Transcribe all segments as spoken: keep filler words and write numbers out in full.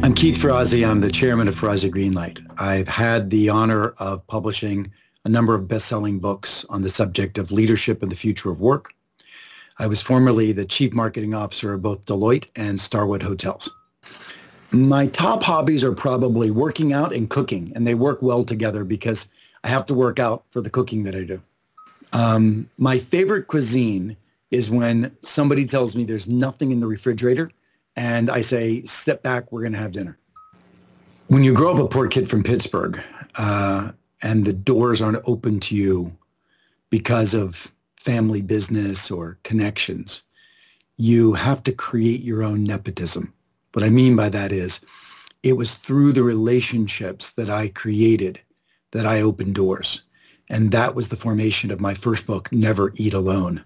I'm Keith Ferrazzi. I'm the chairman of Ferrazzi Greenlight. I've had the honor of publishing a number of best-selling books on the subject of leadership and the future of work. I was formerly the chief marketing officer of both Deloitte and Starwood Hotels. My top hobbies are probably working out and cooking, and they work well together because I have to work out for the cooking that I do. Um, my favorite cuisine is when somebody tells me there's nothing in the refrigerator, and I say, step back, we're going to have dinner. When you grow up a poor kid from Pittsburgh uh, and the doors aren't open to you because of family business or connections, you have to create your own nepotism. What I mean by that is it was through the relationships that I created that I opened doors. And that was the formation of my first book, Never Eat Alone.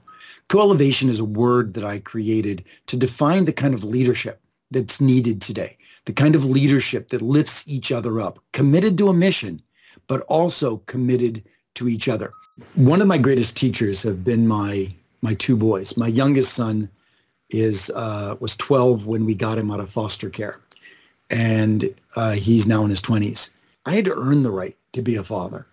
Co-elevation is a word that I created to define the kind of leadership that's needed today, the kind of leadership that lifts each other up, committed to a mission, but also committed to each other. One of my greatest teachers have been my, my two boys. My youngest son is, uh, was twelve when we got him out of foster care, and uh, he's now in his twenties. I had to earn the right to be a father.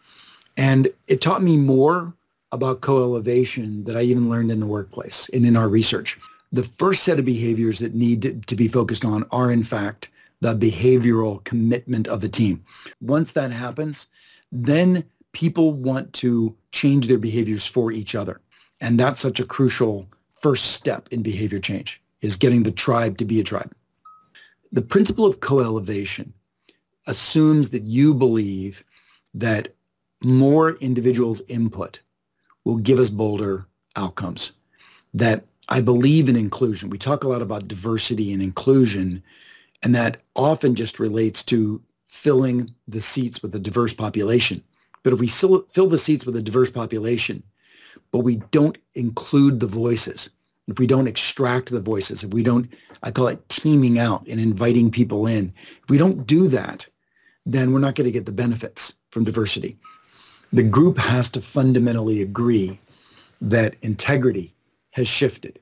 And it taught me more about co-elevation that I even learned in the workplace and in our research. The first set of behaviors that need to be focused on are, in fact, the behavioral commitment of a team. Once that happens, then people want to change their behaviors for each other. And that's such a crucial first step in behavior change, is getting the tribe to be a tribe. The principle of co-elevation assumes that you believe that more individuals' input will give us bolder outcomes, that I believe in inclusion. We talk a lot about diversity and inclusion, and that often just relates to filling the seats with a diverse population. But if we fill the seats with a diverse population, but we don't include the voices, if we don't extract the voices, if we don't, I call it teaming out and inviting people in, if we don't do that, then we're not going to get the benefits from diversity. The group has to fundamentally agree that integrity has shifted.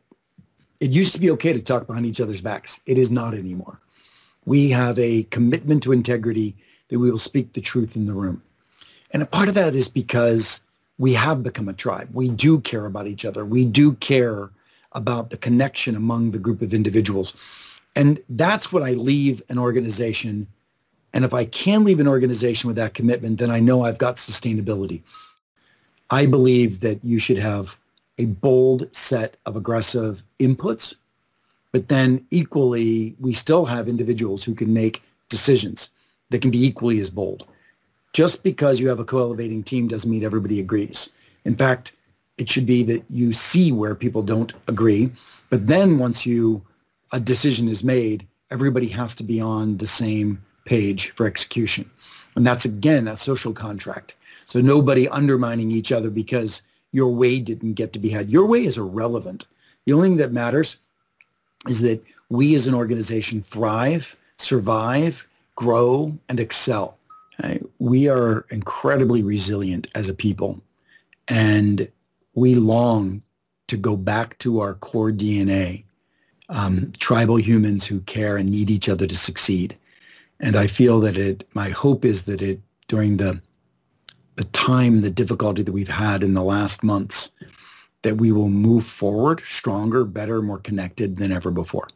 It used to be okay to talk behind each other's backs. It is not anymore. We have a commitment to integrity that we will speak the truth in the room. And a part of that is because we have become a tribe. We do care about each other. We do care about the connection among the group of individuals. And that's what I leave an organization. And if I can leave an organization with that commitment, then I know I've got sustainability. I believe that you should have a bold set of aggressive inputs, but then equally, we still have individuals who can make decisions that can be equally as bold. Just because you have a co-elevating team doesn't mean everybody agrees. In fact, it should be that you see where people don't agree, but then once you, a decision is made, everybody has to be on the same page for execution. And that's, again, a social contract. So nobody undermining each other because your way didn't get to be had. Your way is irrelevant. The only thing that matters is that we as an organization thrive, survive, grow, and excel. We are incredibly resilient as a people, and we long to go back to our core D N A, um, tribal humans who care and need each other to succeed. And I feel that it, my hope is that it, during the, the time, the difficulty that we've had in the last months, that we will move forward stronger, better, more connected than ever before.